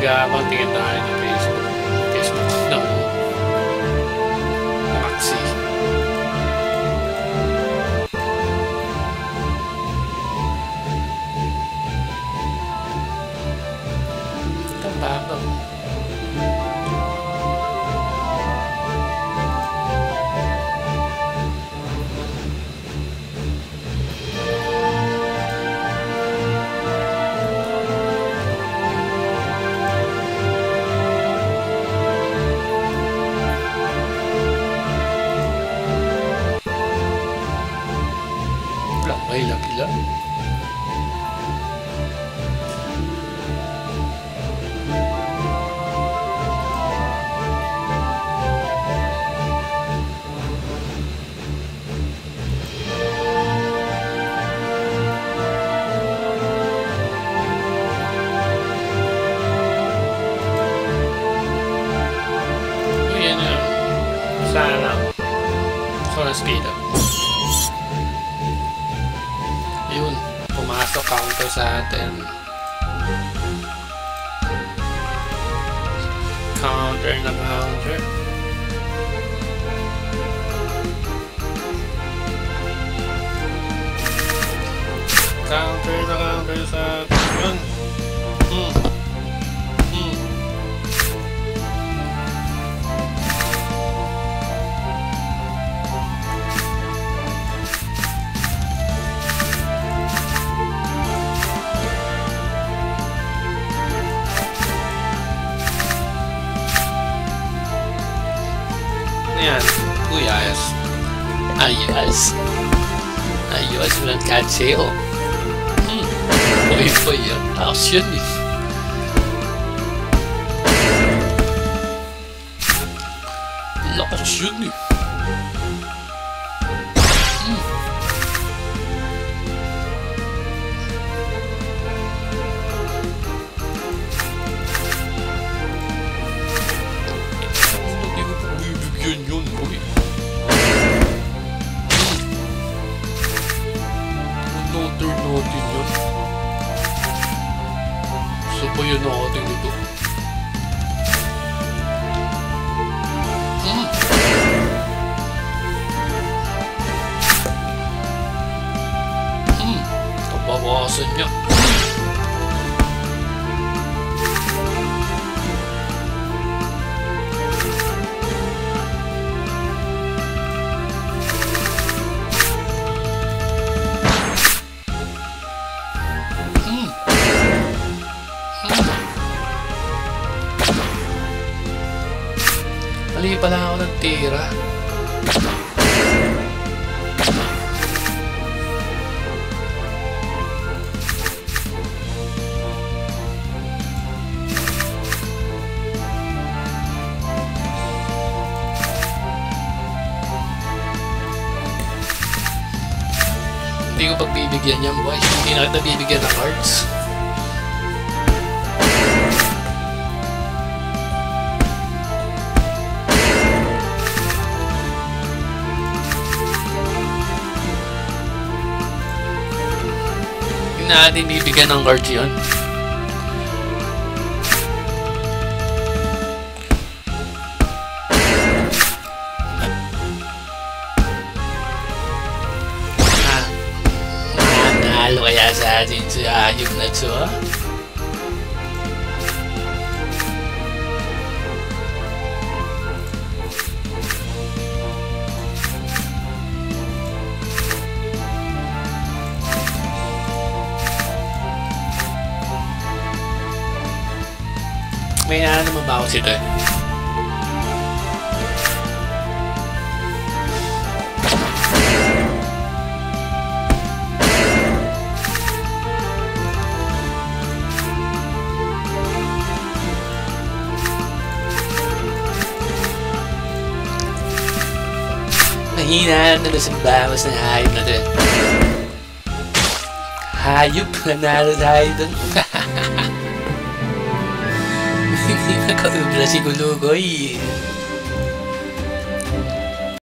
the guy, one thing and died in the basement. No. Maxi. Come back speed up. Yun, pumasok counter sa atin. Counter na counter. Counter na counter sa atin. Yun. Ayan, kuyas. Ayos. Ayos, walang kanseo. Uy, yung house yun eh. Lakas yun eh. Yun ang ating luto. Kabawasan niya. Mali pala ako nagtira. Hindi ko pagbibigyan yan, boy. Hindi na kita bibigyan ng cards. Na natin bibigyan ng card yun. Nanalo kaya sa atin si Ayub na ito, ha? May nana naman ba ako sila? Mahina na sa bawas ng hayop na doon. Hayop na nalo tayo doon. Nakakabla si Gulugoy.